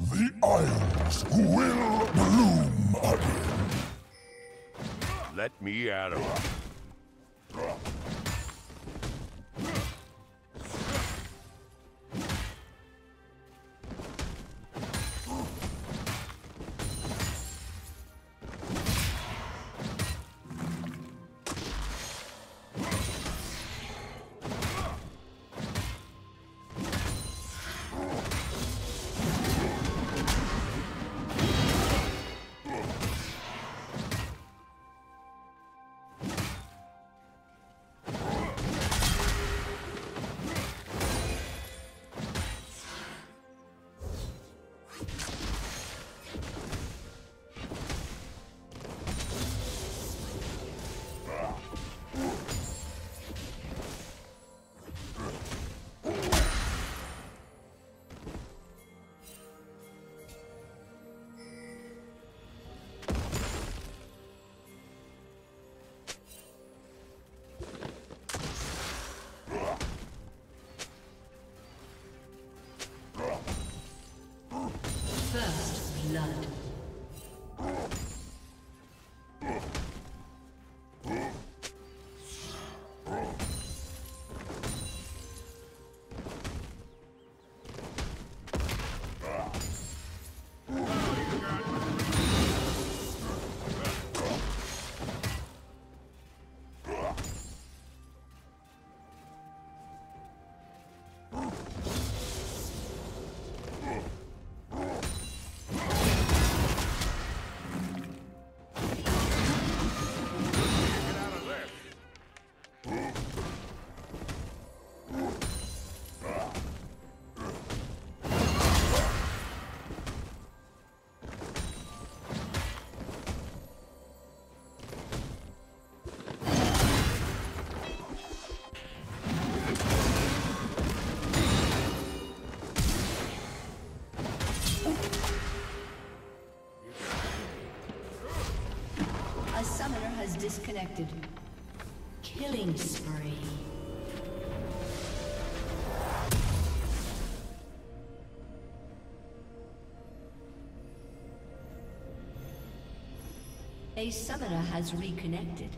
The Isles will bloom again. Let me at her. Blood. Has disconnected. Killing spree. A summoner has reconnected.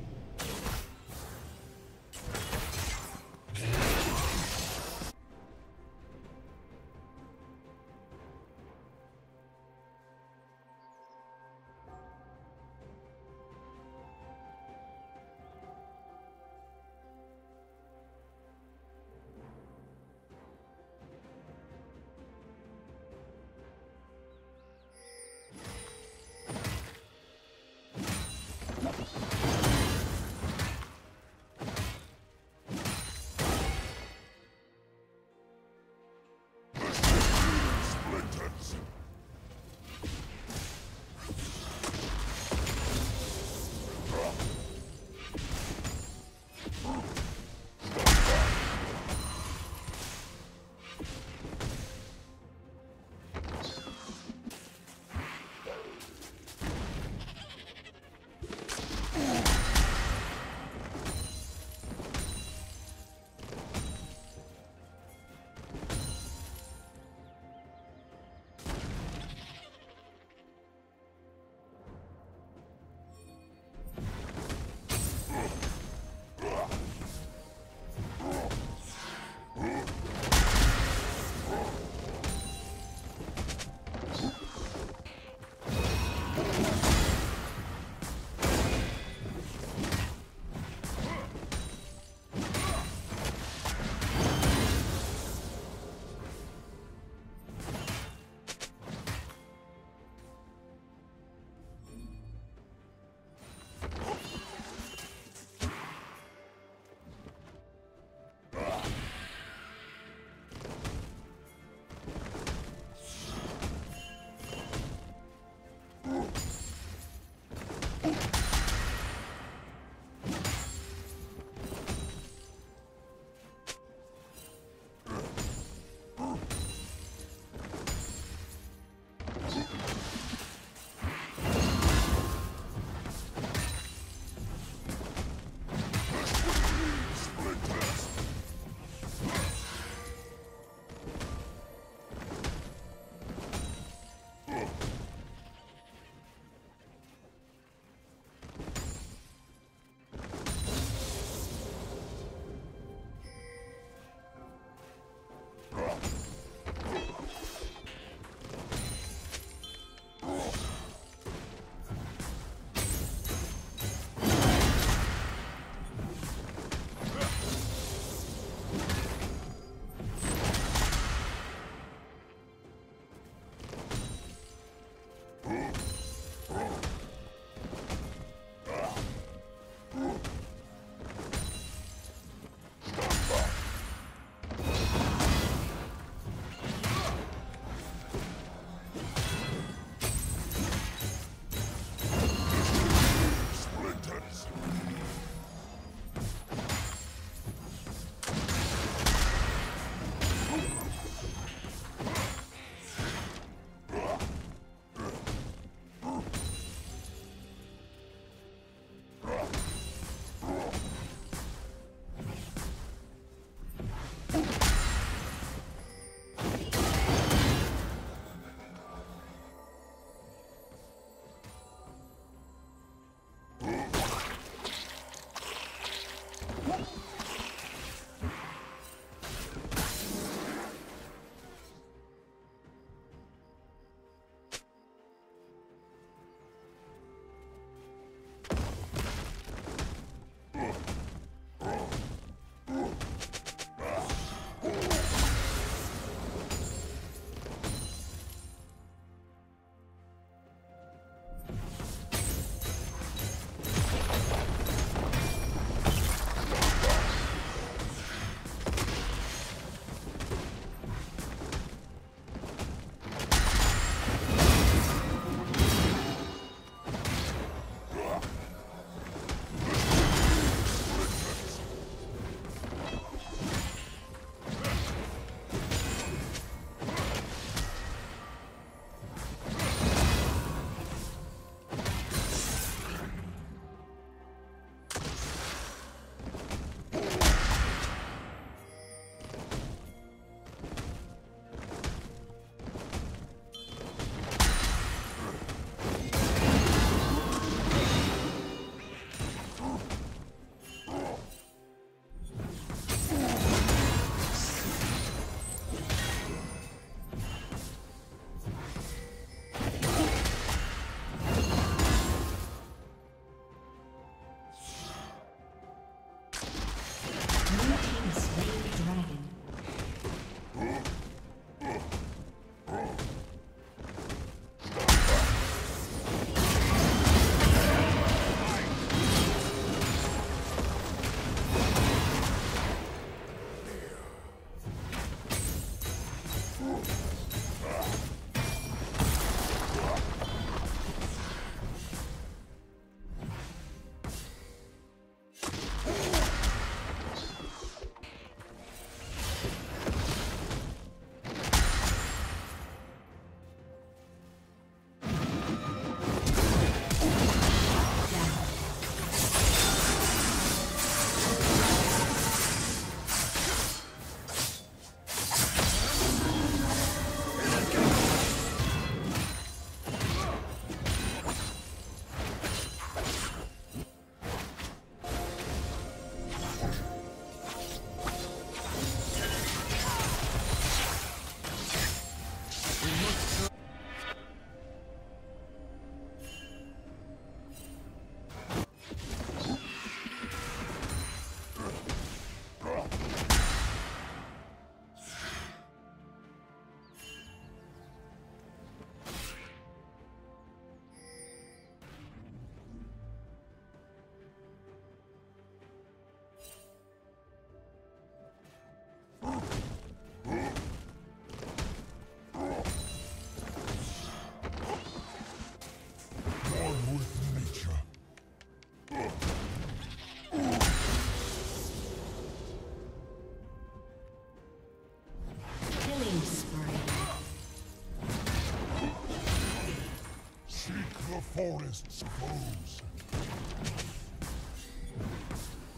the forests close.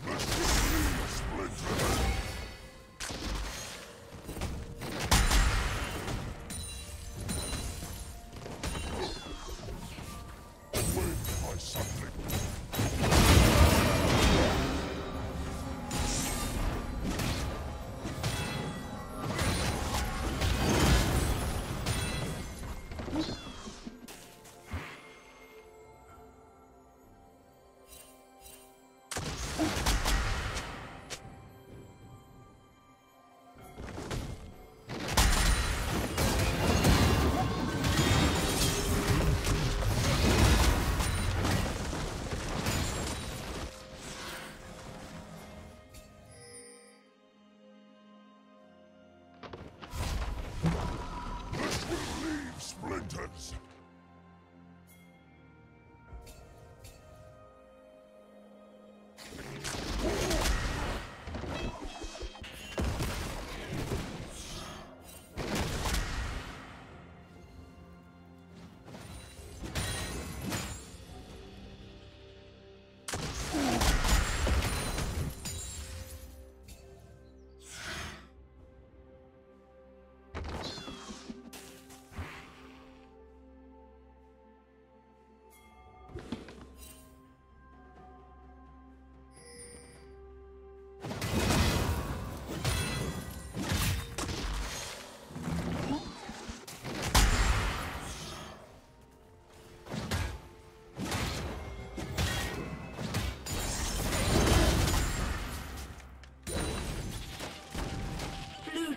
The sea splits.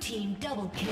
Team double kill.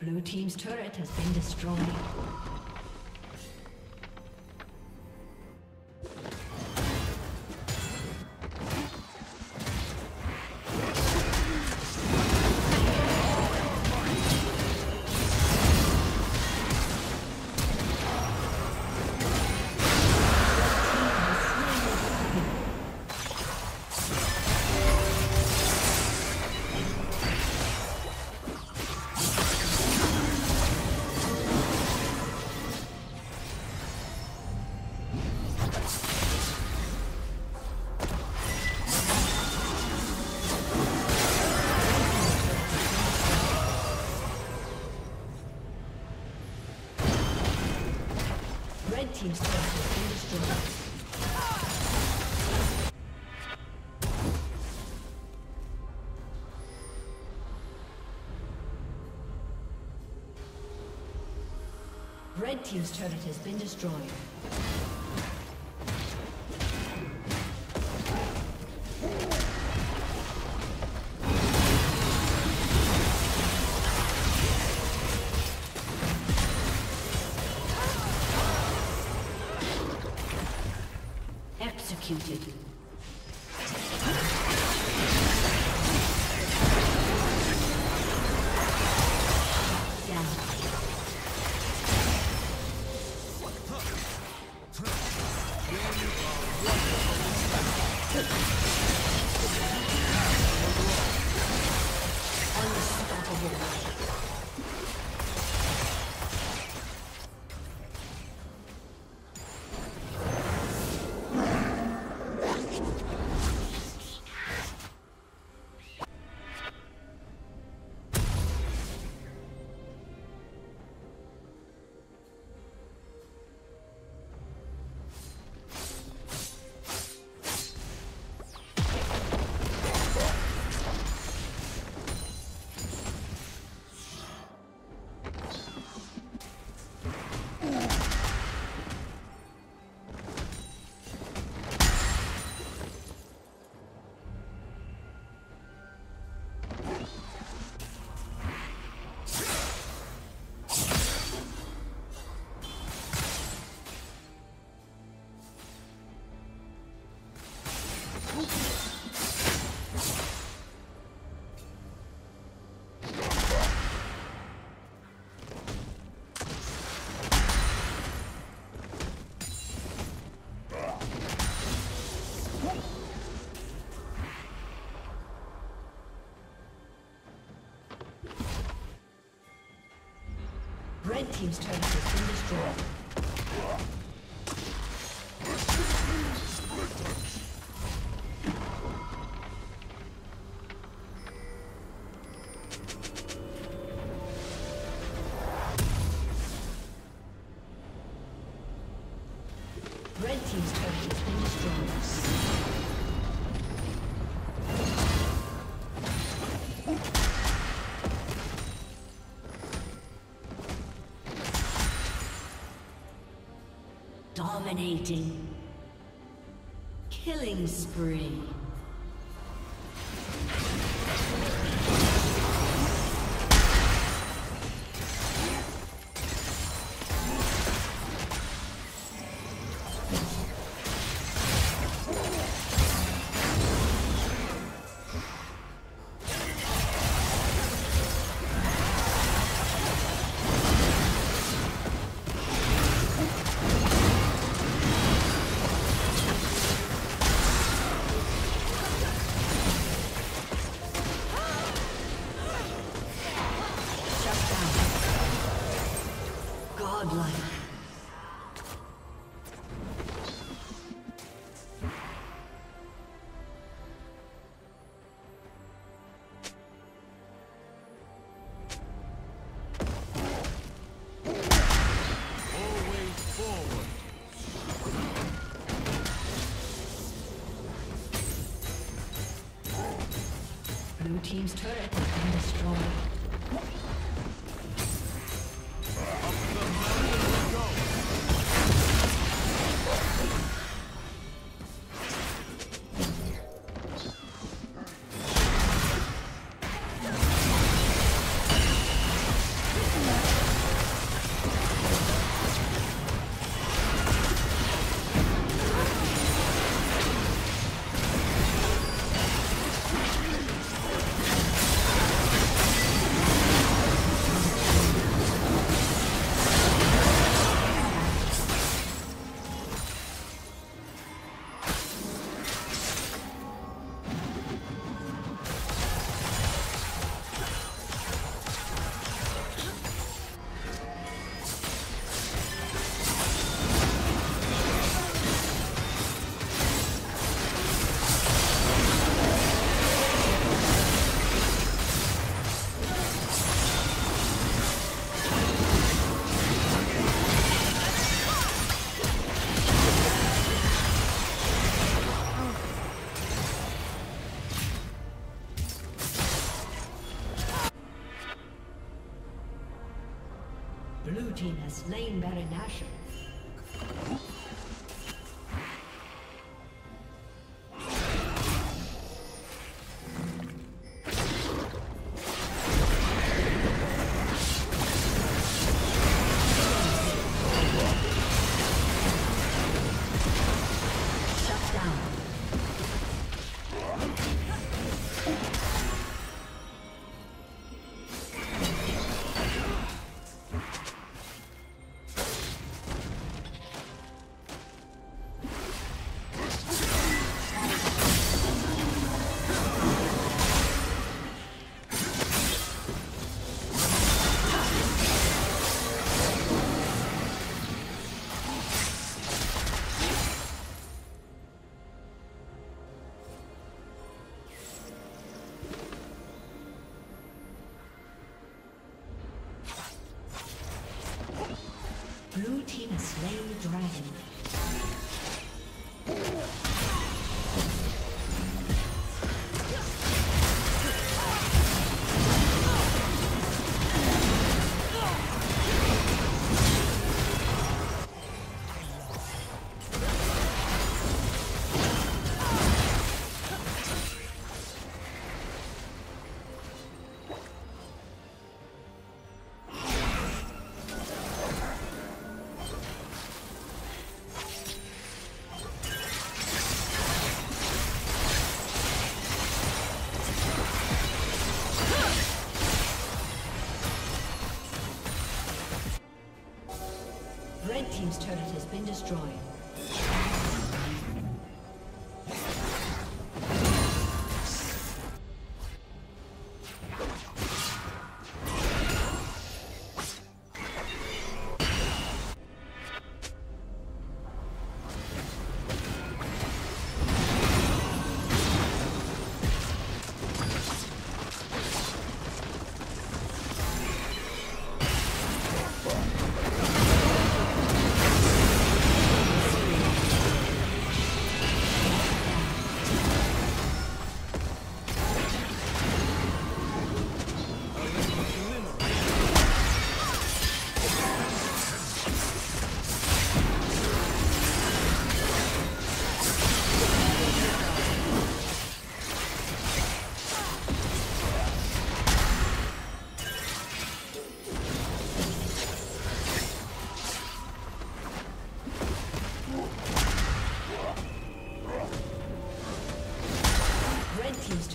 Blue team's turret has been destroyed. Team's turret has been destroyed. Red team's turret has been destroyed. Executed. Red team's turret has been destroyed. Dominating. Killing spree. Team's turret has been destroyed. Blue team has slain Baron Nashor.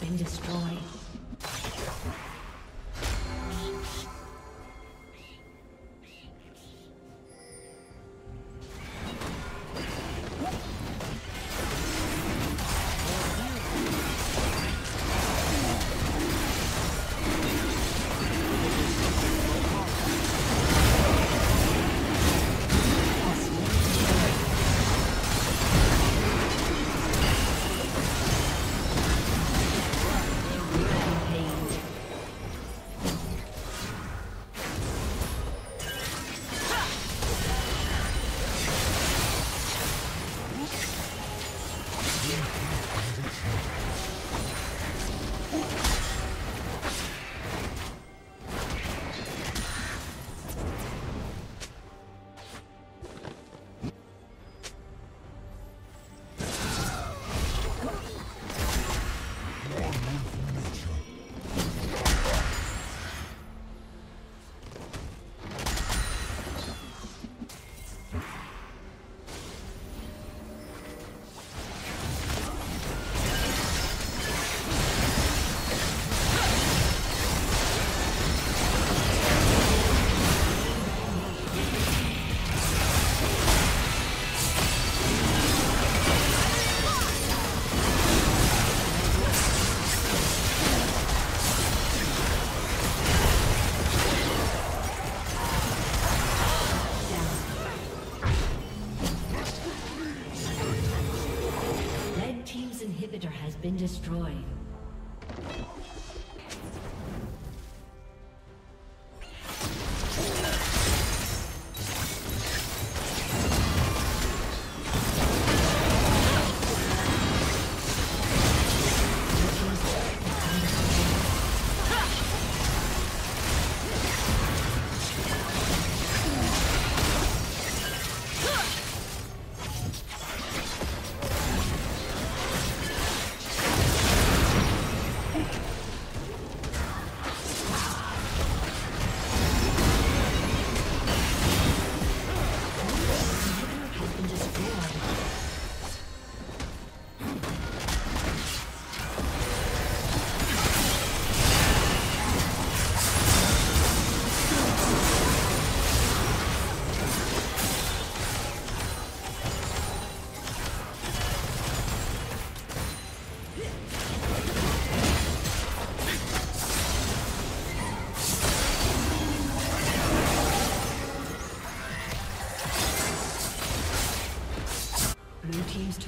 Been destroyed.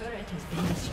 turret has been aced.